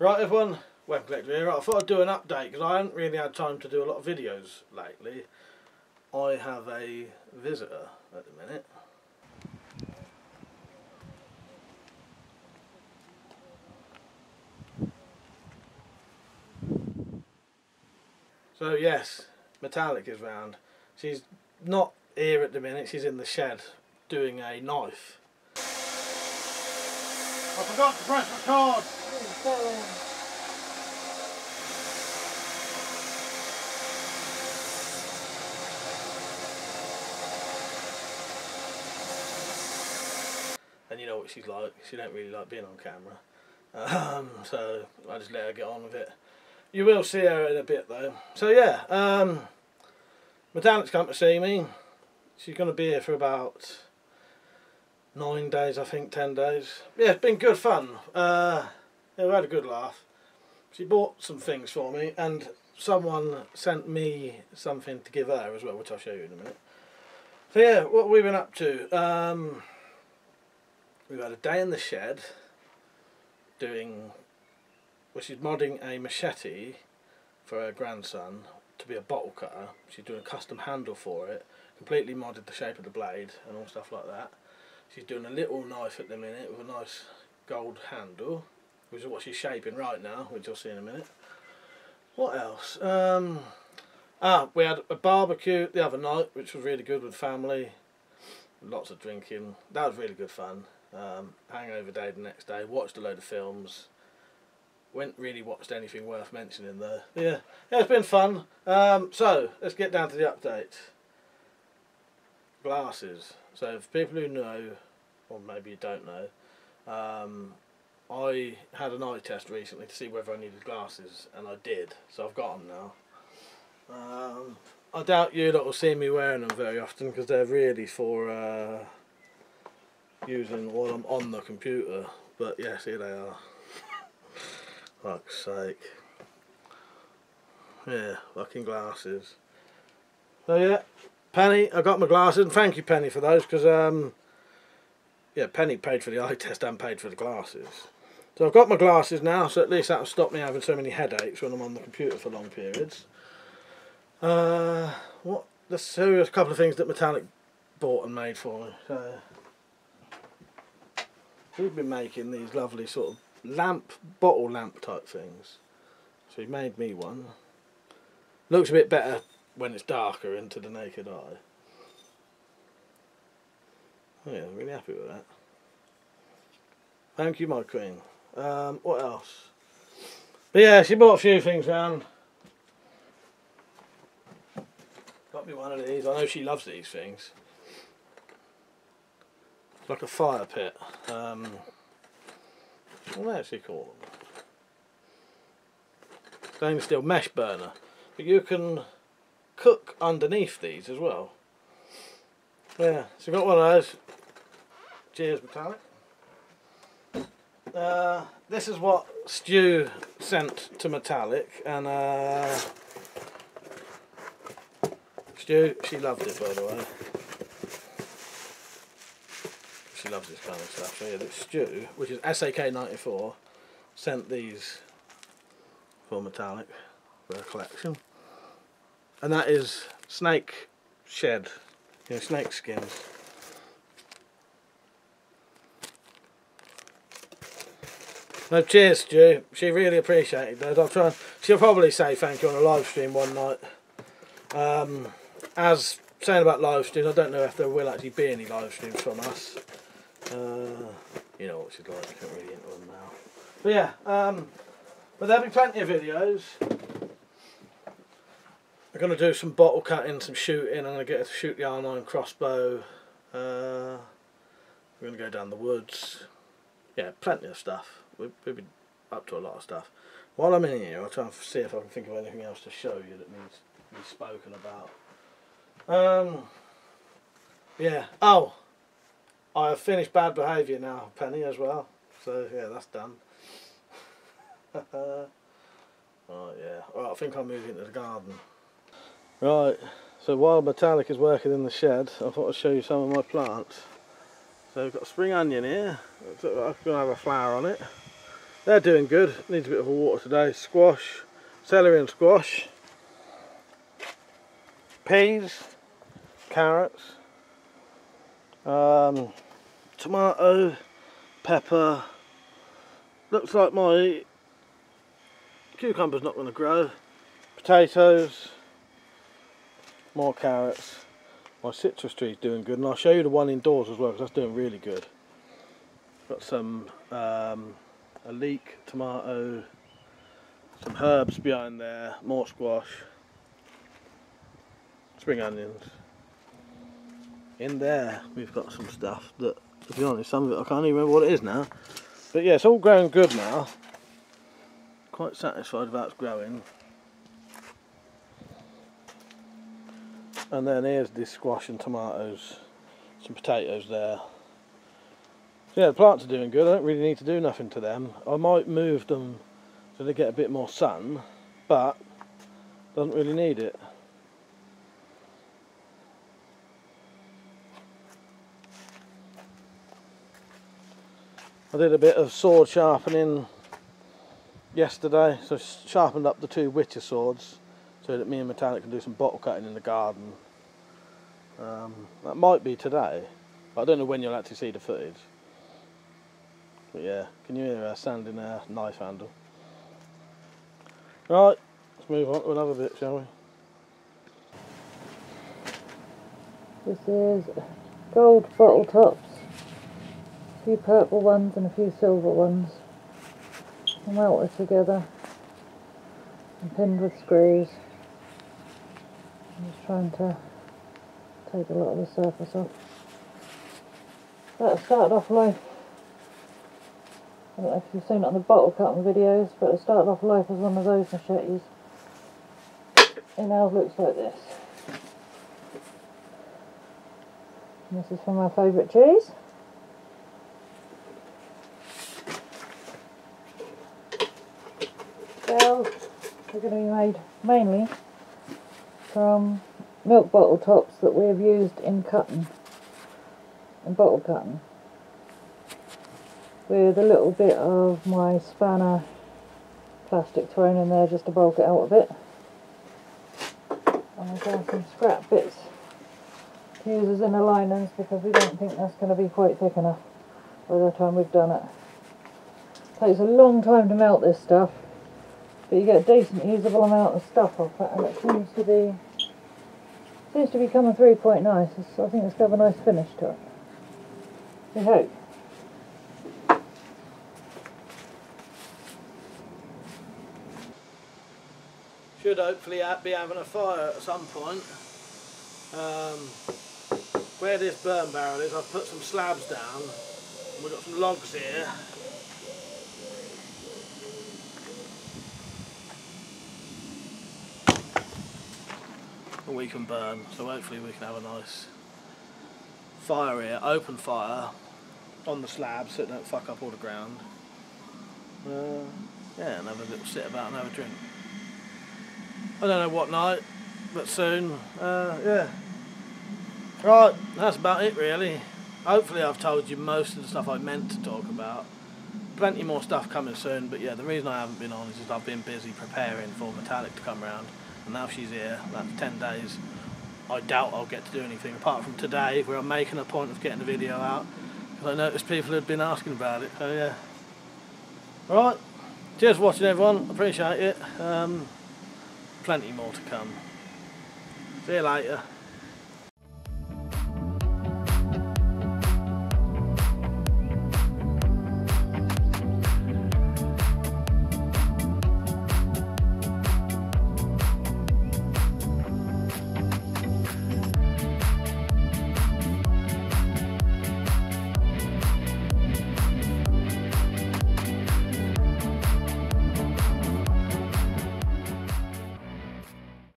Right everyone, WeaponCollector here. I thought I'd do an update because I haven't really had time to do a lot of videos lately. I have a visitor at the minute. So yes, Metallic is round. She's not here at the minute, she's in the shed doing a knife. I forgot to press record! And you know what she's like, she don't really like being on camera. So I just let her get on with it. You will see her in a bit though. So yeah, Metallic's come to see me. She's going to be here for about 9 days, I think, 10 days. Yeah, it's been good fun. Yeah, we had a good laugh. She bought some things for me and someone sent me something to give her as well, which I'll show you in a minute. So yeah, what we've been up to. We've had a day in the shed doing... Well, she's modding a machete for her grandson to be a bottle cutter. She's doing a custom handle for it, completely modded the shape of the blade and all stuff like that. She's doing a little knife at the minute with a nice gold handle, which is what she's shaping right now, which you'll see in a minute. What else? We had a barbecue the other night, which was really good with family. Lots of drinking. That was really good fun. Hangover day the next day. Watched a load of films. Went really watched anything worth mentioning though. Yeah, it's been fun. So let's get down to the update. Glasses. So for people who know, or maybe you don't know, I had an eye test recently to see whether I needed glasses, and I did. So I've got them now. I doubt you lot will see me wearing them very often because they're really for using while I'm on the computer. But yes, here they are. Fuck's sake. Yeah, fucking glasses. So yeah, Penny, I got my glasses, and thank you Penny for those, because yeah, Penny paid for the eye test and paid for the glasses. So I've got my glasses now, so at least that'll stop me having so many headaches when I'm on the computer for long periods. What? There's a couple of things that Metallic bought and made for me. So we've been making these lovely sort of bottle lamp type things. So he made me one. Looks a bit better when it's darker into the naked eye. Oh yeah, I'm really happy with that. Thank you, my queen. What else? But yeah, she bought a few things round. Got me one of these. I know she loves these things. It's like a fire pit. What else do you call them? Stainless steel mesh burner. But you can cook underneath these as well. Yeah, so got one of those. Cheers, Metallic. This is what Stu sent to Metallic, and Stu, she loved it by the way. She loves this kind of stuff. So yeah, that Stu, which is SAK94, sent these for Metallic for her collection. And that is snake shed, you know, snake skins. No, cheers Stu, she really appreciated those. I'll try and, she'll probably say thank you on a live stream one night. As saying about live streams, I don't know if there will actually be any live streams from us. You know what she's like, I can't really into them now. But yeah, but there'll be plenty of videos. I'm going to do some bottle cutting, some shooting. I'm going to get her to shoot the R9 crossbow. We're going to go down the woods. Yeah, plenty of stuff. We'll be up to a lot of stuff. While I'm in here, I'll try and see if I can think of anything else to show you that needs to be spoken about. Yeah. Oh, I have finished bad behaviour now, Penny, as well. So yeah, that's done. Right, yeah. Right, I think I'll move into the garden. Right, so while Metallic is working in the shed, I thought I'd show you some of my plants. So we've got a spring onion here. It's going to have a flower on it. They're doing good. Needs a bit of water today. Squash, celery and squash, peas, carrots, tomato, pepper. Looks like my cucumber's not going to grow. Potatoes, more carrots. My citrus tree's doing good, and I'll show you the one indoors as well because that's doing really good. Got some a leek, tomato, some herbs behind there, more squash, spring onions. In there we've got some stuff that, to be honest, some of it I can't even remember what it is now. But yeah, it's all growing good now. Quite satisfied about it's growing. And then here's this squash and tomatoes, some potatoes there. So yeah, the plants are doing good. I don't really need to do nothing to them. I might move them so they get a bit more sun, but doesn't really need it. I did a bit of sword sharpening yesterday, so sharpened up the two Witcher swords so that me and Metallic can do some bottle cutting in the garden. That might be today, but I don't know when you'll actually see the footage. But yeah, can you hear her sanding her knife handle? Right, let's move on to another bit, shall we? This is gold bottle tops. A few purple ones and a few silver ones. Melted together and pinned with screws. I'm just trying to take a lot of the surface off. That started off life. I don't know if you've seen it on the bottle cutting videos, but it started off life as one of those machetes. It now looks like this. And this is for my favourite cheese. Bells are going to be made mainly from milk bottle tops that we have used in cutting, in bottle cutting. With a little bit of my spanner plastic thrown in there just to bulk it out a bit. And I've got some scrap bits to use as inner linings because we don't think that's going to be quite thick enough by the time we've done it. It takes a long time to melt this stuff, but you get a decent usable amount of stuff off it, and it seems to be coming through quite nice. I think it's got a nice finish to it. We hope. Should hopefully be having a fire at some point. Where this burn barrel is, I've put some slabs down. We've got some logs here. And we can burn, so hopefully we can have a nice fire here, open fire on the slabs so it don't fuck up all the ground. Yeah, and have a little sit about and have a drink. I don't know what night, but soon. Yeah. Right, that's about it really. Hopefully I've told you most of the stuff I meant to talk about. Plenty more stuff coming soon, but yeah, the reason I haven't been on is that I've been busy preparing for Metallic to come round, and now she's here, that's 10 days. I doubt I'll get to do anything apart from today, where I'm making a point of getting the video out, because I noticed people had been asking about it, so yeah. Alright, cheers for watching everyone, appreciate it. Plenty more to come. See you later.